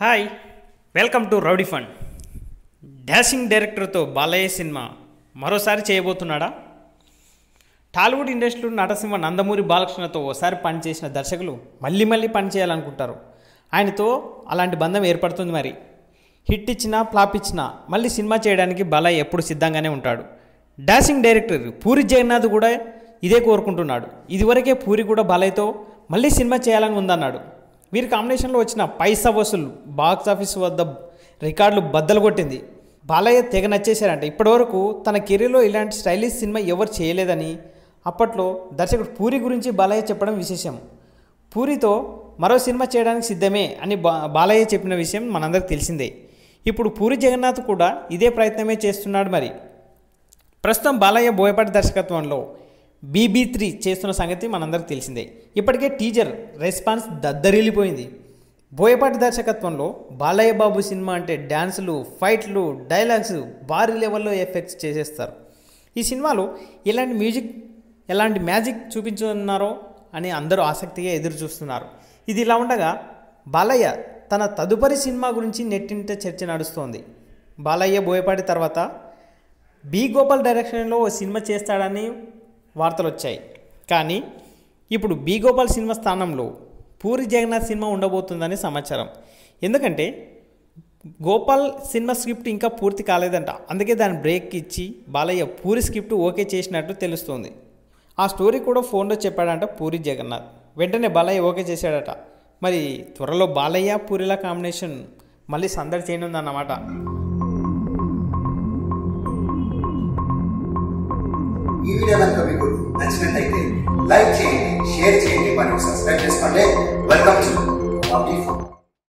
Hi welcome to रौडी fun. Dashing director तो Balayya cinema మరోసారి చేయబోతున్నాడా? టాలీవుడ్ ఇండస్ట్రీలో నరసింహ నందమూరి బాలకృష్ణతో ఓసారి పని చేసిన దర్శకులు మళ్ళీ మళ్ళీ పని చేయాలనుకుంటారు. ఆయనతో అలాంటి బంధం ఏర్పడుతుంది. మరి హిట్ ఇచ్చినా ఫ్లాప్ ఇచ్చినా మళ్ళీ సినిమా చేయడానికి బాలయ్య ఎప్పుడు సిద్ధంగానే ఉంటాడు. డాషింగ్ డైరెక్టర్ పూరి జగన్నాథ్ కూడా ఇదే కోరుకుంటున్నాడు. ఇదివరకే పూరి కూడా బాలయ్యతో మళ్ళీ సినిమా చేయాలని ఉందన్నాడు. వీరి కాంబినేషన్లో వచ్చిన పైసవసూల్ బాక్సాఫీస్ వద్ద రికార్డులు బద్దలుగొట్టింది. బాలయ్య తెగ నచ్చేశారంట. ఇప్పటివరకు తన కెరీర్లో ఇలాంటి స్టైలిష్ సినిమా ఎవరు చేయలేదని అప్పట్లో దర్శకుడు పూరి గురించి బాలయ్య చెప్పడం విశేషం. పూరితో మరో సినిమా చేయడానికి సిద్ధమే అని బాలయ్య చెప్పిన విషయం మనందరికీ తెలిసిందే. ఇప్పుడు పూరి జగన్నాథ్ కూడా ఇదే ప్రయత్నమే చేస్తున్నాడు. మరి ప్రస్తుతం బాలయ్య బోయపాటి దర్శకత్వంలో BB 3 చేస్తున్న సంగతి మనందరికీ తెలిసిందే. ఇప్పటికే టీజర్ రెస్పాన్స్ దద్దరిల్లిపోయింది. బోయపాటి దర్శకత్వంలో బాలయ్య బాబు సినిమా అంటే డ్యాన్సులు, ఫైట్లు, డైలాగ్స్, భారీ లెవెల్లో ఎఫెక్ట్స్ చేసేస్తారు. ఈ సినిమాలో ఎలాంటి మ్యాజిక్ చూపించున్నారో అని అందరూ ఆసక్తిగా ఎదురు చూస్తున్నారు. ఇది ఇలా ఉండగా బాలయ్య తన తదుపరి సినిమా గురించి నెట్టింట చర్చ నడుస్తోంది. బాలయ్య బోయపాటి తర్వాత B. Gopal డైరెక్షన్లో ఓ సినిమా చేస్తాడని వార్తలు వచ్చాయి. కానీ ఇప్పుడు B. Gopal సినిమా స్థానంలో పూరి జగన్నాథ్ సినిమా ఉండబోతుందని సమాచారం. ఎందుకంటే గోపాల్ సినిమా స్క్రిప్ట్ ఇంకా పూర్తి కాలేదంట. అందుకే దాని బ్రేక్ ఇచ్చి బాలయ్య పూరి స్క్రిప్ట్ ఓకే చేసినట్టు తెలుస్తుంది. ఆ స్టోరీ కూడా ఫోన్లో చెప్పాడంట పూరి జగన్నాథ్. వెంటనే బాలయ్య ఓకే చేశాడట. మరి త్వరలో బాలయ్య పూరిల కాంబినేషన్ మళ్ళీ సందడి చేయనుందన్నమాట. ఈ వీడియో కనుక మీకు నచ్చినట్లయితే లైక్ చేయండి, షేర్ చేయండి, మరియు సబ్స్క్రైబ్ చేసుకోండి. Welcome to RowdyFun.